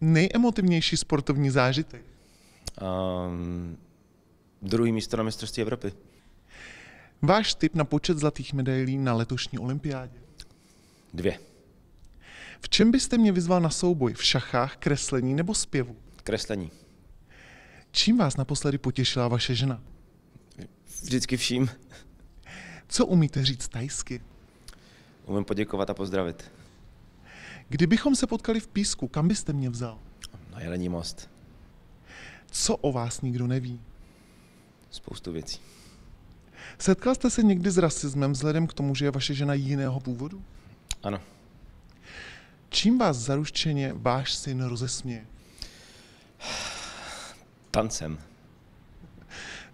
nejemotivnější sportovní zážitek? Druhý místo na mistrovství Evropy. Váš tip na počet zlatých medailí na letošní olympiádě? 2. V čem byste mě vyzval na souboj? V šachách, kreslení nebo zpěvu? Kreslení. Čím vás naposledy potěšila vaše žena? Vždycky vším. Co umíte říct thajsky? Umím poděkovat a pozdravit. Kdybychom se potkali v Písku, kam byste mě vzal? Na Jelení most. Co o vás nikdo neví? Spoustu věcí. Setkal jste se někdy s rasismem vzhledem k tomu, že je vaše žena jiného původu? Ano. Čím vás zaručeně váš syn rozesměje? Tancem.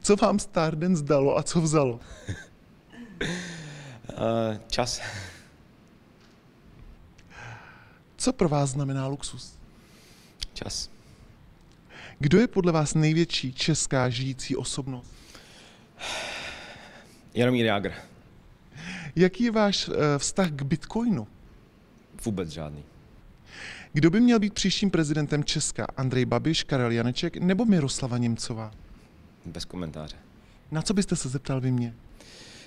Co vám StarDance dalo a co vzalo? Čas. Co pro vás znamená luxus? Čas. Kdo je podle vás největší česká žijící osobnost? Jaromír Jágr. Jaký je váš vztah k bitcoinu? Vůbec žádný. Kdo by měl být příštím prezidentem Česka? Andrej Babiš, Karel Janeček nebo Miroslava Němcová? Bez komentáře. Na co byste se zeptal vy mě?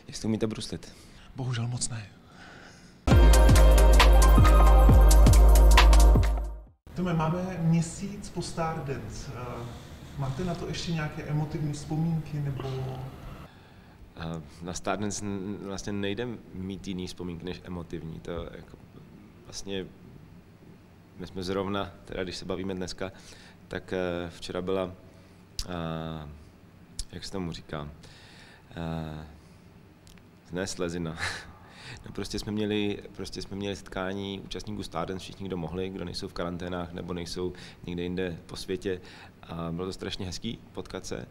Jestli umíte bruslit. Bohužel moc ne. Máme měsíc po StarDance. Máte na to ještě nějaké emotivní vzpomínky nebo? Na StarDance vlastně nejde mít jiný vzpomínky než emotivní. To jako vlastně my jsme zrovna, teda když se bavíme dneska, tak včera byla, jak se tomu říká, ne slezina. No prostě jsme měli setkání účastníků StarDance, všichni, kdo mohli, kdo nejsou v karanténách nebo nejsou někde jinde po světě. A bylo to strašně hezký potkat se.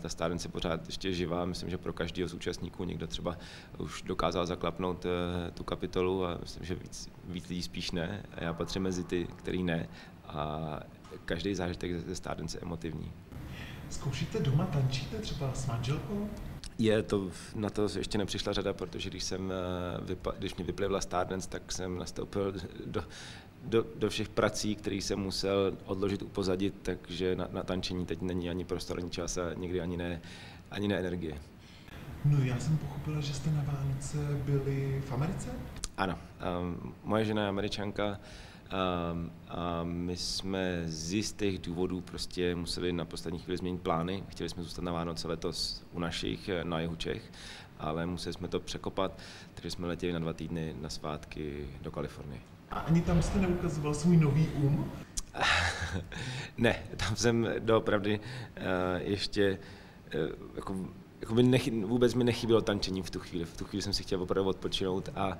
Ta StarDance je pořád ještě živá, myslím, že pro každého z účastníků někdo třeba už dokázal zaklapnout tu kapitolu a myslím, že víc lidí spíš ne. A já patřím mezi ty, který ne. A každý zážitek ze StarDance je emotivní. Zkoušíte doma, tančíte třeba s manželkou? Na to ještě nepřišla řada, protože když mi vyplivla StarDance, tak jsem nastoupil do všech prací, které jsem musel odložit, upozadit, takže na tančení teď není ani prostor, ani čas a někdy ani ne energie. No já jsem pochopila, že jste na Vánoce byli v Americe? Ano, moje žena je Američanka. A my jsme z jistých důvodů prostě museli na poslední chvíli změnit plány. Chtěli jsme zůstat na Vánoce letos u našich na jihu Čech, ale museli jsme to překopat, takže jsme letěli na 2 týdny na svátky do Kalifornie. A ani tam jste neukazoval svůj nový úm? Ne, tam jsem doopravdy ještě vůbec mi nechybělo tančení v tu chvíli. V tu chvíli jsem si chtěl opravdu odpočinout a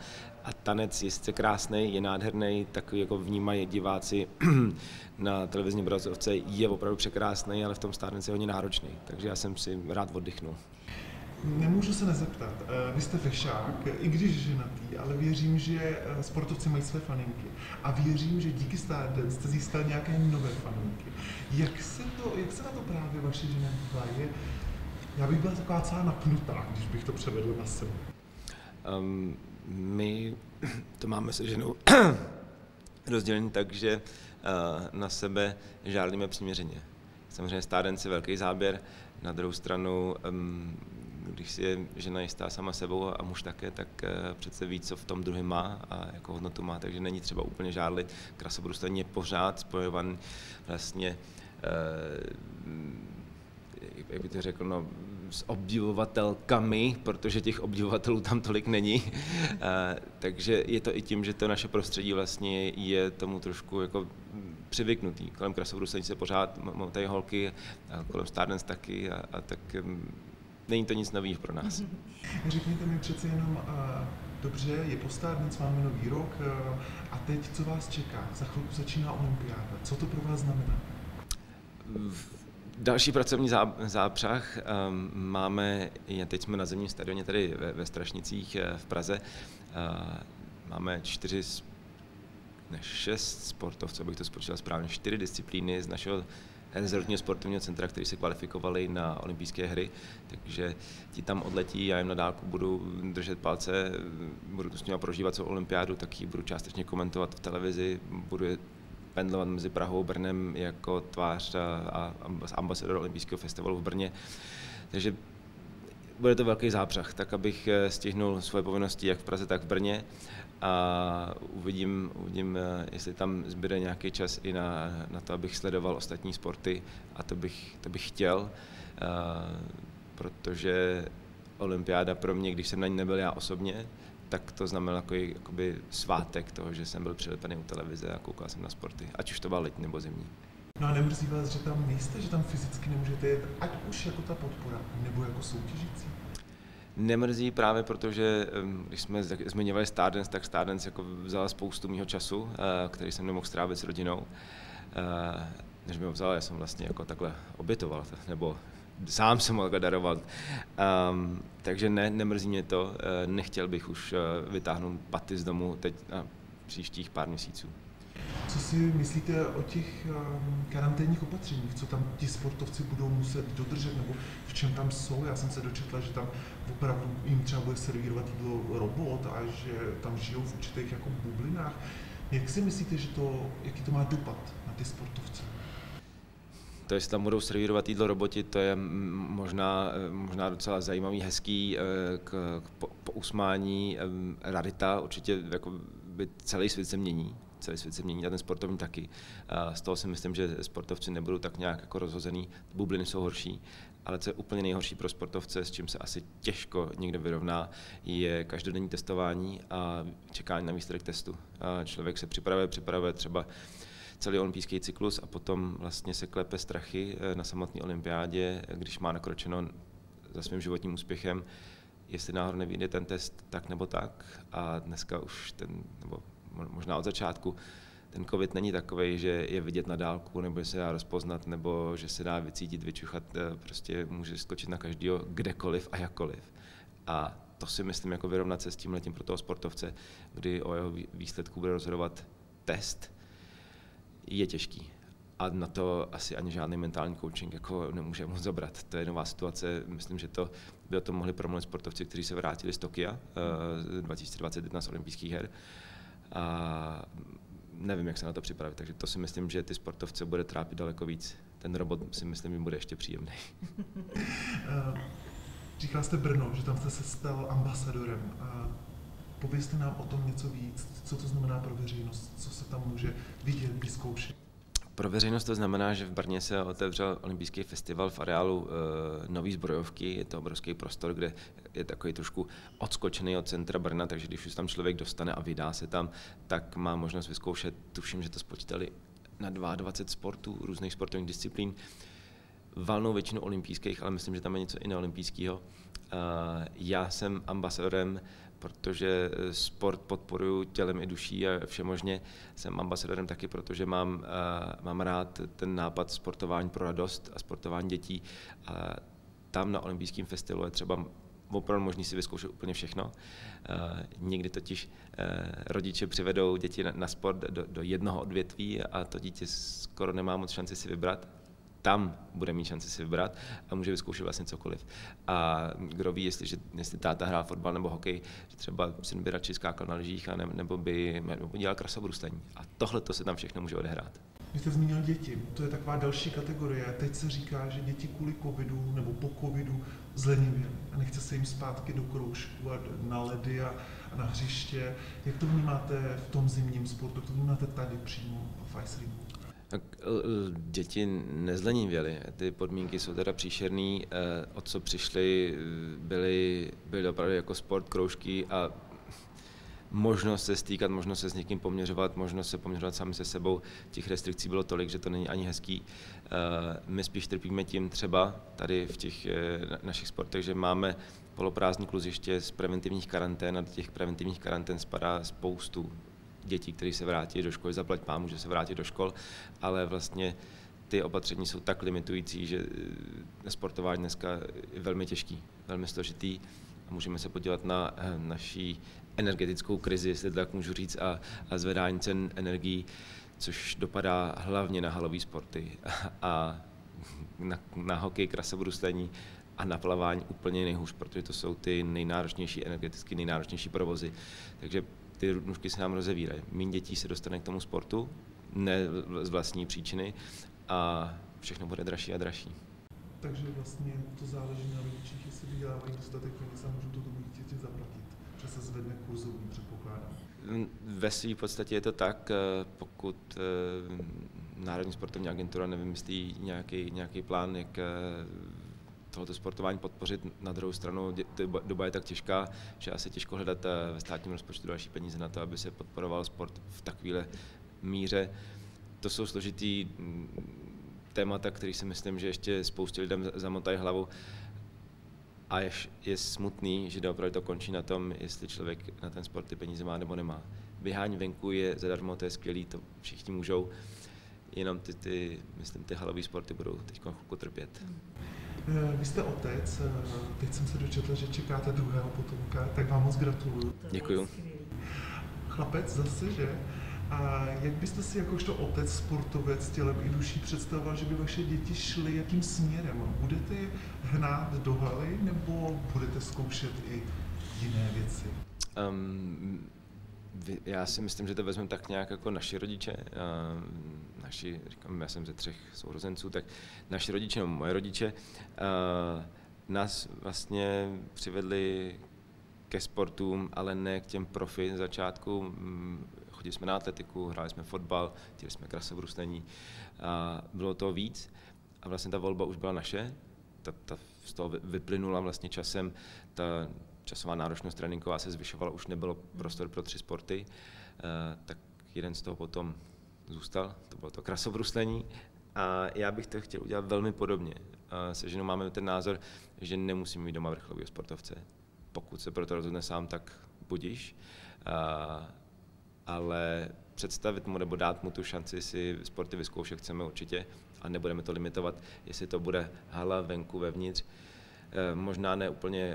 tanec je sice krásný, je nádherný, takový jako vnímají diváci na televizní obrazovce, je opravdu překrásný, ale v tom StarDance je hodně náročný, takže já jsem si rád oddychnul. Nemůžu se nezeptat, vy jste fešák, i když ženatý, ale věřím, že sportovci mají své faninky a věřím, že díky StarDance jste získal nějaké nové faninky. Jak se na to právě vaše žena dívá? Já bych byla taková celá napnutá, když bych to převedl na sebe. My to máme se ženou rozdělení tak, že na sebe žárlíme přiměřeně. Samozřejmě StarDance je velký záběr, na druhou stranu, když si je žena jistá sama sebou a muž také, tak přece ví, co v tom druhém má a jako hodnotu má, takže není třeba úplně žárlit. Krasobruslení je pořád spojovaný vlastně jak by to řekl, no, s obdivovatelkami, protože těch obdivovatelů tam tolik není. Takže je to i tím, že to naše prostředí vlastně je tomu trošku jako přivyknutý. Kolem krasobruslení se pořád motají holky, a kolem StarDance taky, a tak není to nic nového pro nás. Řekněte mi přece jenom, dobře, je po StarDance, máme nový rok, a teď co vás čeká? Za chvilku začíná olympiáda. Co to pro vás znamená? Další pracovní zápřah máme, teď jsme na zimním stadioně tady ve Strašnicích v Praze, máme 6 sportovců, abych to spočítal správně, 4 disciplíny z našeho rezortního sportovního centra, kteří se kvalifikovali na olympijské hry, takže ti tam odletí, já jim na dálku budu držet palce, budu s nimi prožívat celou olympiádu, tak ji budu částečně komentovat v televizi, budu pendlovat mezi Prahou a Brnem jako tvář a ambasador Olympijského festivalu v Brně. Takže bude to velký zápřah, tak abych stihnul svoje povinnosti jak v Praze, tak v Brně a uvidím, jestli tam zbyde nějaký čas i na to, abych sledoval ostatní sporty a to bych chtěl, protože olympiáda pro mě, když jsem na ní nebyl já osobně, tak to znamenalo jakoby svátek toho, že jsem byl přilepený u televize a koukal jsem na sporty, ať už to byl letní nebo zimní. No a nemrzí vás, že tam nejste, že tam fyzicky nemůžete jet, ať už jako ta podpora, nebo jako soutěžící? Nemrzí právě proto, že když jsme zmiňovali StarDance, tak StarDance jako vzala spoustu mýho času, který jsem nemohl strávit s rodinou. Než mi ho vzala, já jsem vlastně jako takhle obětoval, nebo sám jsem ho takhle daroval. Takže ne, nemrzí mě to, nechtěl bych už vytáhnout paty z domu teď na příštích pár měsíců. Co si myslíte o těch karanténních opatřeních, co tam ti sportovci budou muset dodržet, nebo v čem tam jsou? Já jsem se dočetla, že tam opravdu jim třeba bude servírovat jídlo robot a že tam žijou v určitých jako bublinách. Jak si myslíte, že jaký to má dopad na ty sportovce? To, jestli tam budou servírovat jídlo roboti, to je možná docela zajímavý, hezký k usmání rarita. Určitě jako by celý svět se mění a ten sportovní taky. Z toho si myslím, že sportovci nebudou tak nějak jako rozhozený, bubliny jsou horší, ale co je úplně nejhorší pro sportovce, s čím se asi těžko někdo vyrovná, je každodenní testování a čekání na výsledek testu. Člověk se připravuje třeba celý olympijský cyklus a potom vlastně se klepe strachy na samotné olympiádě, když má nakročeno za svým životním úspěchem, jestli náhodou nevyjde ten test tak nebo tak. A dneska už možná od začátku ten covid není takový, že je vidět na dálku, nebo že se dá rozpoznat, nebo že se dá vycítit, vyčuchat, prostě může skočit na každého kdekoliv a jakkoliv. A to si myslím jako vyrovnat se s tímhletím pro toho sportovce, kdy o jeho výsledku bude rozhodovat test, je těžký. A na to asi ani žádný mentální coaching jako nemůže moc zabrat. To je nová situace, myslím, že to by o tom mohli promluvit sportovci, kteří se vrátili z Tokia 2021 z olympijských her. A nevím, jak se na to připravit, takže to si myslím, že ty sportovce bude trápit daleko víc. Ten robot si myslím, že bude ještě příjemný. Říkal jste Brno, že tam jste se stal ambasadorem. Povězte nám o tom něco víc, co to znamená pro veřejnost, co se tam může vidět, vyzkoušet. Pro veřejnost to znamená, že v Brně se otevřel olympijský festival v areálu Nové zbrojovky. Je to obrovský prostor, kde je takový trošku odskočený od centra Brna, takže když už tam člověk dostane a vydá se tam, tak má možnost vyzkoušet, tuším, že to spočítali na 22 sportů, různých sportovních disciplín, valnou většinu olympijských, ale myslím, že tam je něco i neolympijského. Já jsem ambasadorem, protože sport podporuji tělem i duší a všemožně. Jsem ambasadorem taky, protože mám rád ten nápad sportování pro radost a sportování dětí. A tam na olympijském festivalu je třeba opravdu možný si vyzkoušet úplně všechno. Někdy totiž rodiče přivedou děti na sport do jednoho odvětví a to dítě skoro nemá moc šanci si vybrat. Tam bude mít šanci si vybrat a může vyzkoušet vlastně cokoliv. A kdo ví, jestli táta hrál fotbal nebo hokej, třeba syn by radši skákal na lyžích, nebo dělal krasobruslení. A tohle to se tam všechno může odehrát. Vy jste zmínil děti, to je taková další kategorie. Teď se říká, že děti kvůli covidu nebo po covidu zlenivěly a nechce se jim zpátky do kroužku a na ledy a na hřiště. Jak to vnímáte v tom zimním sportu, jak to vnímáte tady přímo v ice ringu? Děti nezlenivěly, ty podmínky jsou teda příšerný, o co přišli, byly opravdu jako sport, kroužky a možnost se stýkat, možnost se s někým poměřovat, možnost se poměřovat sami se sebou, těch restrikcí bylo tolik, že to není ani hezký. My spíš trpíme tím třeba tady v těch našich sportech, že máme poloprázdný kluziště z preventivních karantén a do těch preventivních karantén spadá spoustu dětí, které se vrátí do školy, zaplať pámu, že se vrátí do škol, ale vlastně ty opatření jsou tak limitující, že sportování dneska je velmi těžký, velmi složitý a můžeme se podívat na naší energetickou krizi, jestli tak můžu říct, a zvedání cen energií, což dopadá hlavně na halový sporty a na hokej, krasobruslení a na plavání úplně nejhůř, protože to jsou ty nejnáročnější energeticky, nejnáročnější provozy. Takže ty nůžky se nám rozevírají. Míň dětí se dostane k tomu sportu, ne z vlastní příčiny, a všechno bude dražší a dražší. Takže vlastně to záleží na rodičích, jestli vydělávají dostatek peněz a můžou to tomu dítěti zaplatit, že se zvedne kurzový, předpokládám. Ve své podstatě je to tak, pokud Národní sportovní agentura nevymyslí nějaký plán, jak tohoto sportování podpořit. Na druhou stranu doba je tak těžká, že asi těžko hledat ve státním rozpočtu další peníze na to, aby se podporoval sport v takové míře. To jsou složitý témata, které si myslím, že ještě spoustě lidem zamotají hlavu. A je smutný, že opravdu to končí na tom, jestli člověk na ten sport ty peníze má nebo nemá. Běhání venku je zadarmo, to je skvělý, to všichni můžou, jenom myslím, ty halové sporty budou teď chvilku trpět. Vy jste otec, teď jsem se dočetl, že čekáte druhého potomka, tak vám moc gratuluju. Děkuju. Chlapec zase, že? A jak byste si jakožto otec, sportovec, tělem i duší představoval, že by vaše děti šly jakým směrem? Budete hnát do haly, nebo budete zkoušet i jiné věci? Já si myslím, že to vezmeme tak nějak jako naši rodiče. Říkám, já jsem ze 3 sourozenců, tak naši rodiče, nebo moje rodiče, nás vlastně přivedli ke sportům, ale ne k těm profi začátku. Chodili jsme na atletiku, hráli jsme fotbal, chtěli jsme krasobruslení a bylo toho víc. A vlastně ta volba už byla naše, z toho vyplynula vlastně časem, ta časová náročnost tréninková se zvyšovala, už nebylo prostor pro 3 sporty, tak jeden z toho potom zůstal, to bylo to krasobruslení. A já bych to chtěl udělat velmi podobně. Se ženou máme ten názor, že nemusíme mít doma vrcholového sportovce. Pokud se proto rozhodne sám, tak budiš. Ale představit mu nebo dát mu tu šanci si sporty vyzkoušet chceme určitě a nebudeme to limitovat, jestli to bude hala venku, vevnitř. Možná ne úplně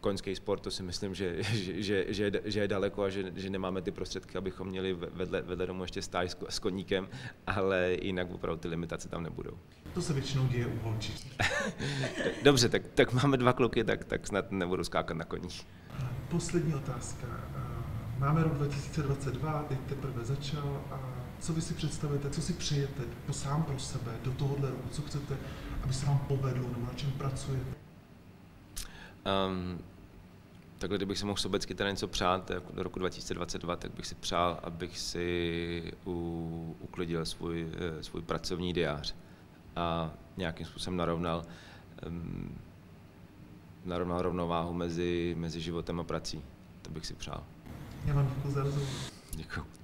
koňský sport, to si myslím, že je daleko a že nemáme ty prostředky, abychom měli vedle domu ještě stáj s koníkem, ale jinak opravdu ty limitace tam nebudou. To se většinou děje u holčiček. Dobře, tak máme 2 kluky, tak snad nebudu skákat na koních. Poslední otázka. Máme rok 2022, teď teprve začal a co vy si představujete, co si přejete sám pro sebe do tohohle roku, co chcete, aby se vám povedlo, nebo na čem pracujete? Takhle, kdybych se mohl sobecky teda něco přát jako do roku 2022, tak bych si přál, abych si uklidil svůj pracovní diář a nějakým způsobem narovnal rovnováhu mezi životem a prací. To bych si přál. Já vám děkuji za rozhovor. Děkuji.